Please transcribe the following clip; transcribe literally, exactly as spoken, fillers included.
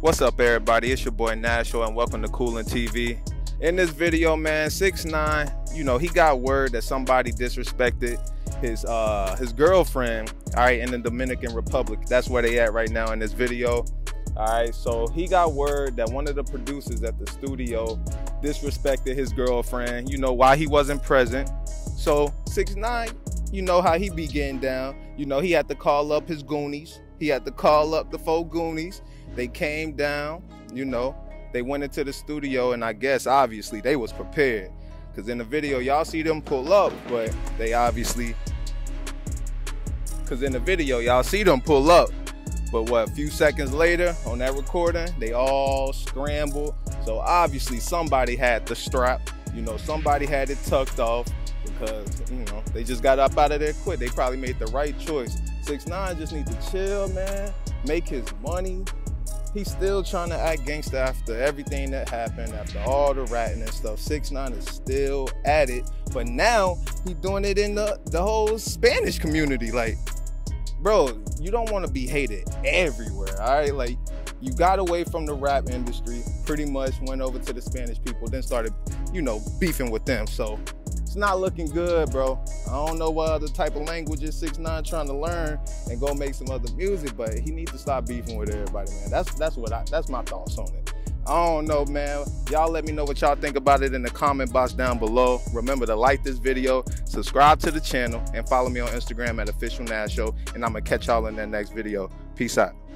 What's up, everybody? It's your boy Nashville, and welcome to Coolin T V. In this video, man, six nine, you know, he got word that somebody disrespected his uh, his girlfriend, all right, in the Dominican Republic. That's where they at right now in this video. All right, so he got word that one of the producers at the studio disrespected his girlfriend, you know, while he wasn't present. So six nine, you know how he be getting down. You know, he had to call up his goonies. He had to call up the four goonies. They came down, you know, they went into the studio, and I guess obviously they was prepared, because in the video y'all see them pull up, but they obviously, because in the video y'all see them pull up, but what, a few seconds later on that recording, they all scrambled. So obviously somebody had the strap, you know, somebody had it tucked off, because, you know, they just got up out of there quick. They probably made the right choice. six nine just need to chill, man, make his money. He's still trying to act gangsta after everything that happened, after all the ratting and stuff. six nine is still at it, but now he's doing it in the, the whole Spanish community. Like, bro, you don't want to be hated everywhere, all right? Like, you got away from the rap industry, pretty much went over to the Spanish people, then started, you know, beefing with them. So it's not looking good, bro. I don't know what other type of languages six nine trying to learn and go make some other music, but he needs to stop beefing with everybody, man. That's that's what I that's my thoughts on it. I don't know, man. Y'all let me know what y'all think about it in the comment box down below. Remember to like this video, subscribe to the channel, and follow me on Instagram at Official Nash Show. And I'm gonna catch y'all in that next video. Peace out.